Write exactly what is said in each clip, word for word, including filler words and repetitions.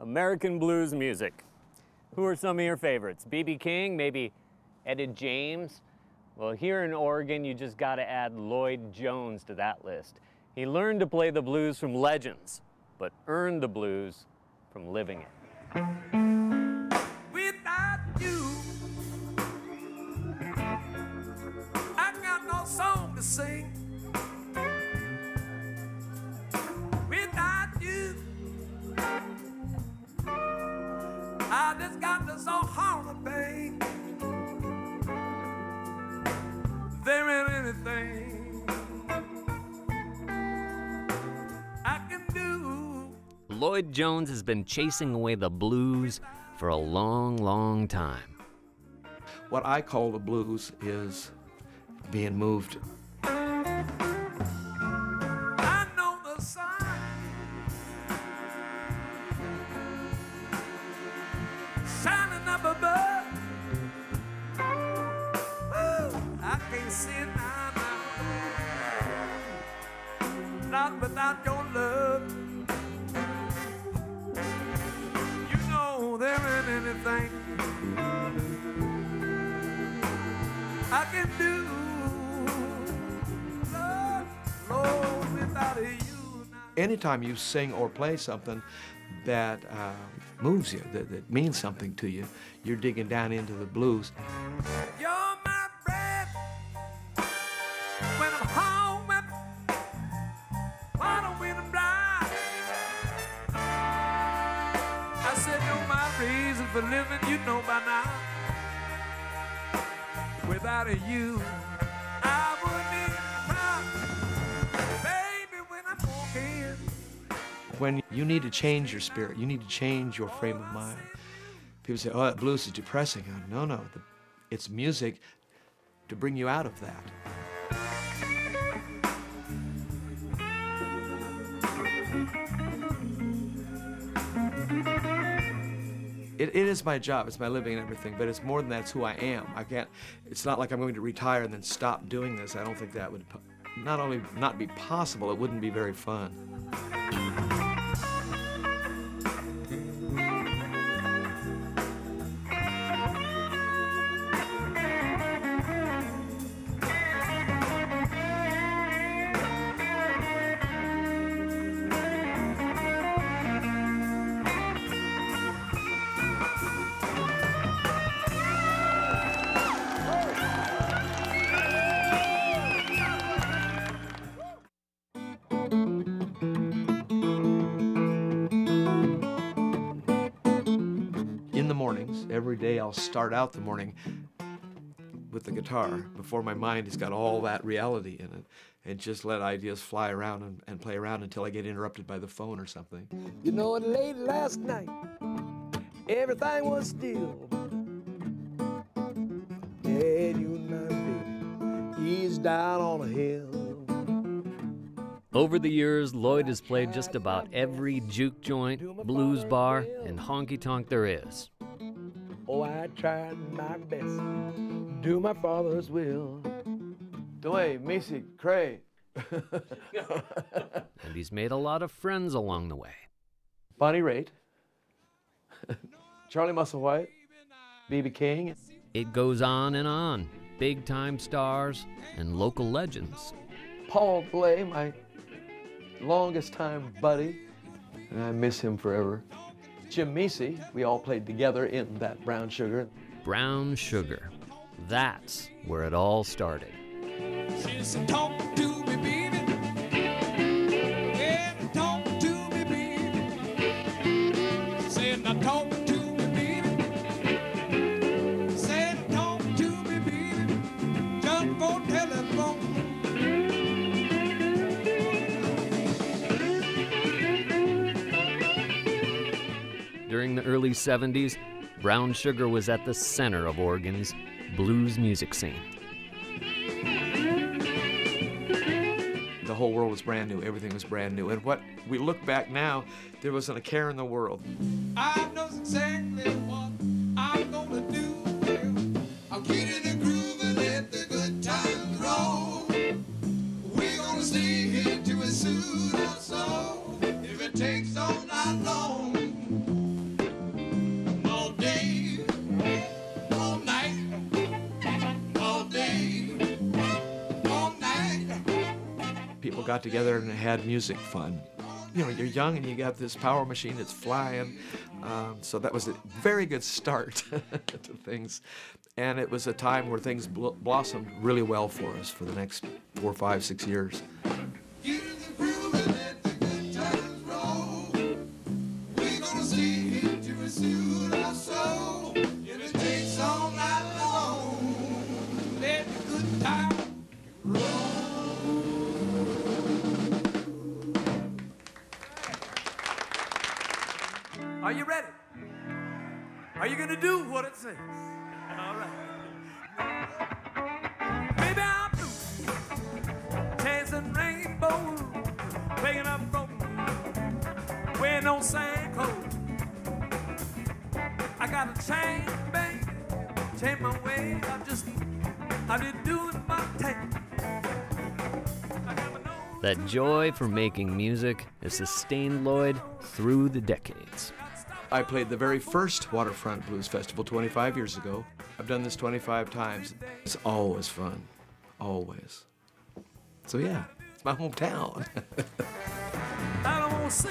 American blues music. Who are some of your favorites? B B King, maybe Eddie James. Well, here in Oregon, you just got to add Lloyd Jones to that list. He learned to play the blues from legends, but earned the blues from living it. Without you, I got no song to sing. Without you, I just got this old holiday. There ain't anything I can do. Lloyd Jones has been chasing away the blues for a long, long time. What I call the blues is being moved. I know the sun shining up above. Not without your love. You know there ain't anything I can do, Lord, Lord, without you. Anytime you sing or play something that uh, moves you, that, that means something to you, you're digging down into the blues. Living, you know by now. Without a you, I wouldn't even come. Baby, when I'm walking. When you need to change your spirit, you need to change your frame of mind. People say, "Oh, that blues is depressing." No, no, the, it's music to bring you out of that. It, it is my job, it's my living and everything, but it's more than that, it's who I am. I can't, it's not like I'm going to retire and then stop doing this. I don't think that would not only not be possible, it wouldn't be very fun. Every day I'll start out the morning with the guitar before my mind has got all that reality in it, and just let ideas fly around and, and play around until I get interrupted by the phone or something. You know, and late last night, everything was still. And you know, baby, he's down on a hill. Over the years, Lloyd has played just about every juke joint, blues bar, and honky-tonk there is. Oh, I tried my best, do my father's will. Dwayne, Missy, Cray. And he's made a lot of friends along the way. Bonnie Raitt, Charlie Musselwhite, B B King. It goes on and on. Big time stars and local legends. Paul Clay, my longest time buddy, and I miss him forever. Jim Measey, we all played together in that Brown Sugar. Brown Sugar. That's where it all started. Just talk to me, baby. Yeah, talk to me, baby. Said I talk to me, baby. Said I talk to me, baby. Just for telephone. During the early seventies, Brown Sugar was at the center of Oregon's blues music scene. The whole world was brand new, everything was brand new. And what we look back now, there wasn't a care in the world. I know exactly what I'm gonna do. I'll get in the groove and let the good times roll. We're gonna stay here till we soon or so. If it takes all night long. got together and had music fun. You know, you're young and you got this power machine that's flying. Um, so that was a very good start to things. And it was a time where things bl blossomed really well for us for the next four, five, six years. Are you ready? Are you gonna do what it says? All right. Baby, I'm blue, chasing rainbows, picking up rope, wearing no sand coat. I got a change, baby, change my way. I'm just, I've been doing my thing. That joy for making music has sustained Lloyd through the decades. I played the very first Waterfront Blues Festival twenty-five years ago. I've done this twenty-five times. It's always fun, always. So yeah, it's my hometown. I don't want to see,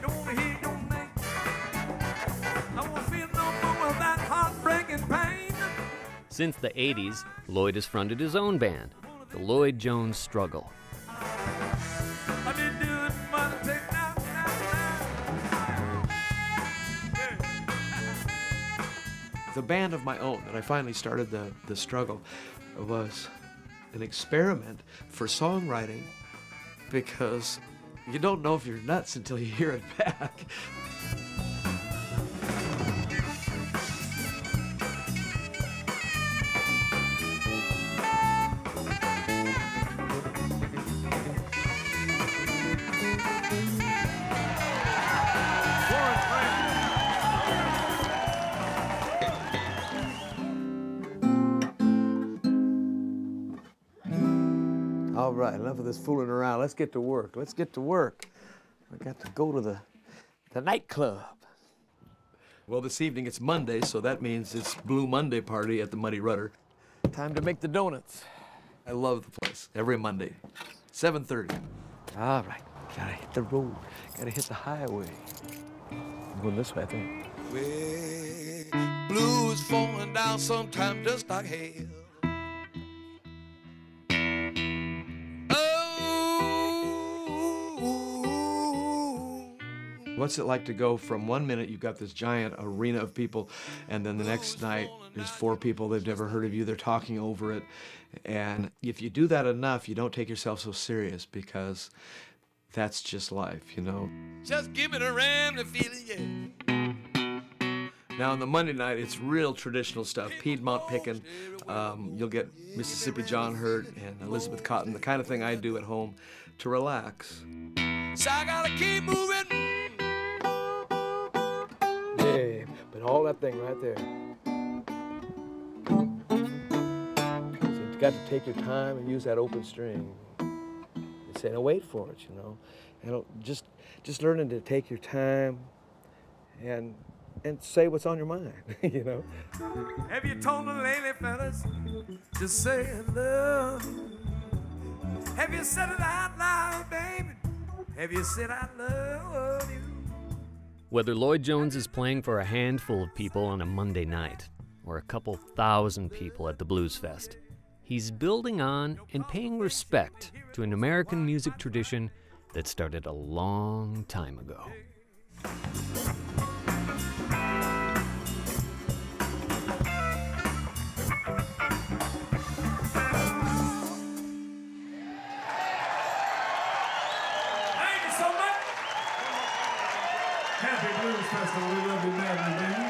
don't want to hear your name. I won't feel no more of that heartbreaking pain. Since the eighties, Lloyd has fronted his own band, the Lloyd Jones Struggle. The band of my own that I finally started the, the struggle was an experiment for songwriting, because you don't know if you're nuts until you hear it back. All right, enough of this fooling around. Let's get to work. Let's get to work. I got to go to the, the nightclub. Well, this evening it's Monday, so that means it's Blue Monday party at the Muddy Rudder. Time to make the donuts. I love the place. Every Monday, seven thirty. All right, gotta hit the road. Gotta hit the highway. I'm going this way, I think. Well, blues falling down sometimes just like hell. What's it like to go from one minute you've got this giant arena of people, and then the next night there's four people, they've never heard of you, they're talking over it. And if you do that enough, you don't take yourself so serious, because that's just life, you know? Just give it a ram to feel it, yeah. Now on the Monday night, it's real traditional stuff. Piedmont picking, um, you'll get Mississippi John Hurt and Elizabeth Cotton, the kind of thing I do at home to relax. So I gotta keep moving. Yeah, but all that thing right there. So you've got to take your time and use that open string. It's saying, wait for it, you know. And just, just learning to take your time and and say what's on your mind, you know. Have you told the lady fellas to say love? Have you said it out loud, baby? Have you said I love you? Whether Lloyd Jones is playing for a handful of people on a Monday night or a couple thousand people at the Blues Fest, he's building on and paying respect to an American music tradition that started a long time ago. Happy Blues Festival, we love you madly, baby.